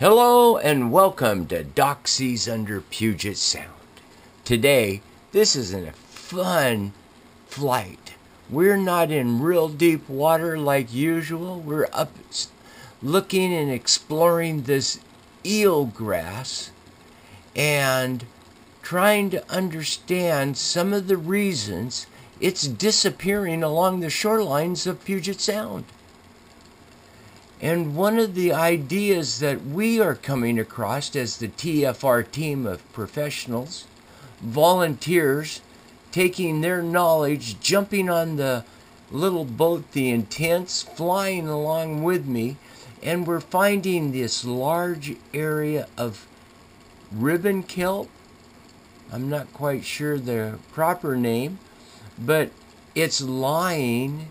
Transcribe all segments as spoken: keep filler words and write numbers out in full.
Hello and welcome to Doxies Under Puget Sound. Today, this is a fun flight. We're not in real deep water like usual. We're up looking and exploring this eel grass and trying to understand some of the reasons it's disappearing along the shorelines of Puget Sound. And one of the ideas that we are coming across as the T F R team of professionals, volunteers, taking their knowledge, jumping on the little boat, the Intents, flying along with me, and we're finding this large area of ribbon kelp. I'm not quite sure the proper name, but it's lying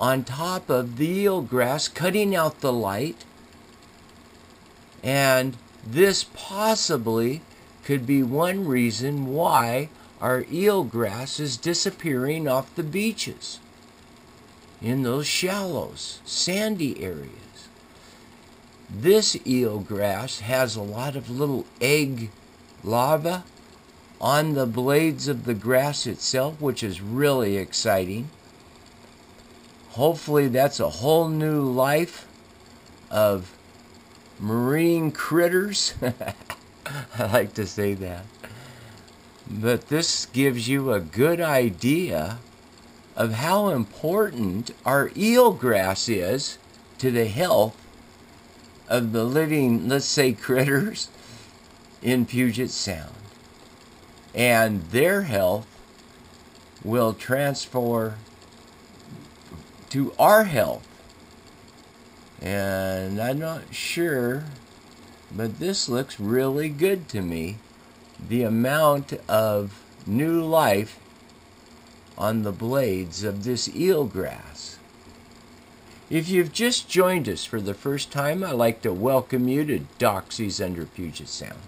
on top of the eel grass, cutting out the light, and this possibly could be one reason why our eel grass is disappearing off the beaches in those shallows, sandy areas. This eel grass has a lot of little egg larvae on the blades of the grass itself, which is really exciting. Hopefully that's a whole new life of marine critters. I like to say that. But this gives you a good idea of how important our eelgrass is to the health of the living, let's say, critters in Puget Sound. And their health will transfer to our health. And I'm not sure, but this looks really good to me, the amount of new life on the blades of this eel grass. If you've just joined us for the first time, I'd like to welcome you to Doxies Under Puget Sound.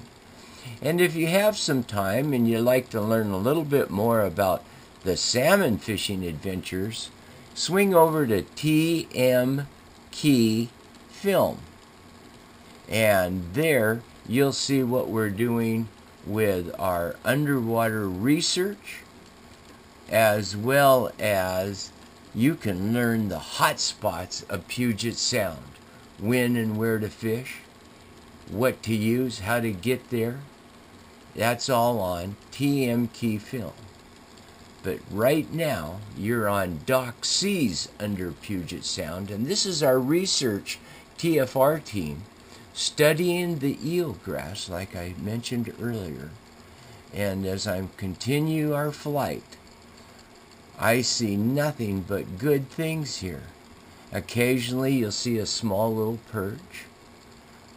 And if you have some time and you'd like to learn a little bit more about the salmon fishing adventures, swing over to T M Key Film, and there you'll see what we're doing with our underwater research, as well as you can learn the hot spots of Puget Sound, when and where to fish, what to use, how to get there. That's all on T M Key Film. But right now, you're on Doxies Under Puget Sound, and this is our research T F R team studying the eel grass, like I mentioned earlier. And as I continue our flight, I see nothing but good things here. Occasionally, you'll see a small little perch,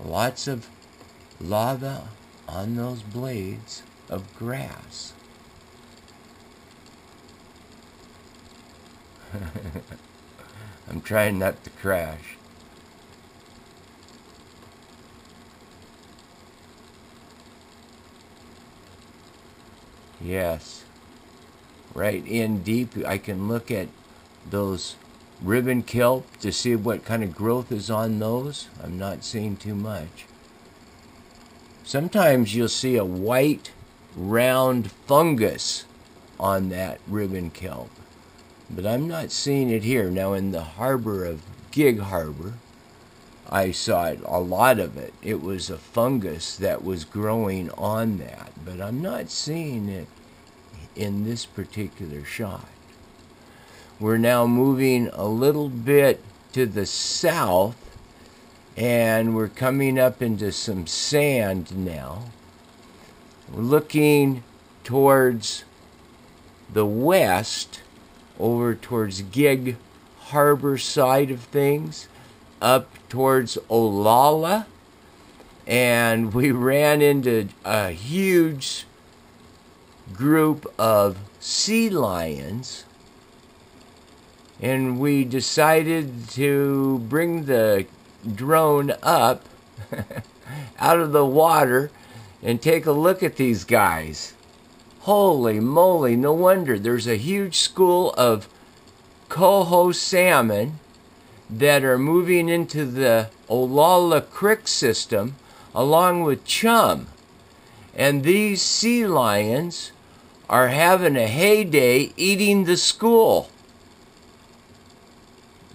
lots of lava on those blades of grass. I'm trying not to crash. Yes, right in deep, I can look at those ribbon kelp to see what kind of growth is on those. I'm not seeing too much. Sometimes you'll see a white round fungus on that ribbon kelp, but I'm not seeing it here. Now, in the harbor of Gig Harbor, I saw it, a lot of it. It was a fungus that was growing on that, but I'm not seeing it in this particular shot. We're now moving a little bit to the south, and we're coming up into some sand now. We're looking towards the west, over towards Gig Harbor side of things, up towards Olalla, and we ran into a huge group of sea lions, and we decided to bring the drone up out of the water and take a look at these guys. Holy moly, no wonder there's a huge school of coho salmon that are moving into the Olalla Creek system along with chum. And these sea lions are having a heyday eating the school.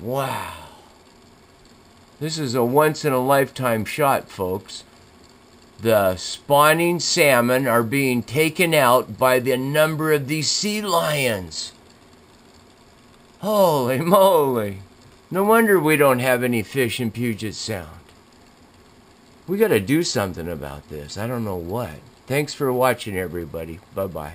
Wow. This is a once-in-a-lifetime shot, folks. The spawning salmon are being taken out by the number of these sea lions. Holy moly. No wonder we don't have any fish in Puget Sound. We got to do something about this. I don't know what. Thanks for watching, everybody. Bye-bye.